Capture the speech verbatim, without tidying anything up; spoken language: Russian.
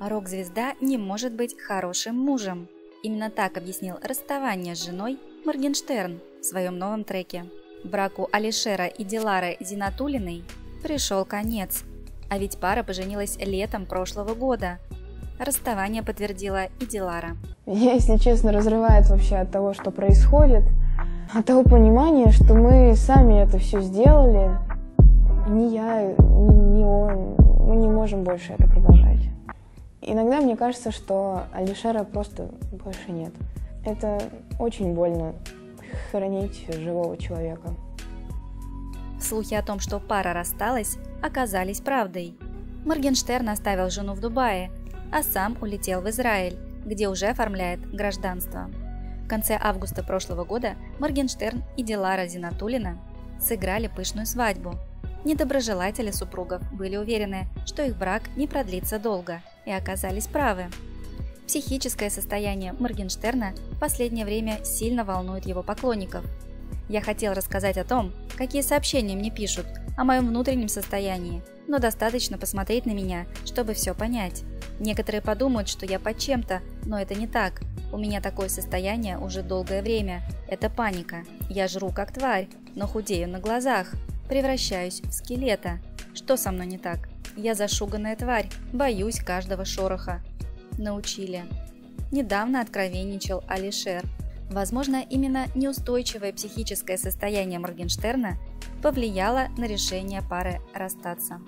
Рок-звезда не может быть хорошим мужем. Именно так объяснил расставание с женой Моргенштерн в своем новом треке. Браку Алишера и Дилары Зинатуллиной пришел конец, а ведь пара поженилась летом прошлого года. Расставание подтвердила и Дилара. Меня, если честно, разрывает вообще от того, что происходит, от того понимания, что мы сами это все сделали. Ни я, ни он, мы не можем больше это продолжать. Иногда мне кажется, что Алишера просто больше нет. Это очень больно — хоронить живого человека. Слухи о том, что пара рассталась, оказались правдой. Моргенштерн оставил жену в Дубае, а сам улетел в Израиль, где уже оформляет гражданство. В конце августа прошлого года Моргенштерн и Дилара Зинатуллина сыграли пышную свадьбу. Недоброжелатели супругов были уверены, что их брак не продлится долго, и оказались правы. Психическое состояние Моргенштерна в последнее время сильно волнует его поклонников. «Я хотел рассказать о том, какие сообщения мне пишут, о моем внутреннем состоянии, но достаточно посмотреть на меня, чтобы все понять. Некоторые подумают, что я под чем-то, но это не так. У меня такое состояние уже долгое время. Это паника. Я жру как тварь, но худею на глазах. Превращаюсь в скелета. Что со мной не так? Я зашуганная тварь, боюсь каждого шороха». Научили. Недавно откровенничал Алишер. Возможно, именно неустойчивое психическое состояние Моргенштерна повлияло на решение пары расстаться.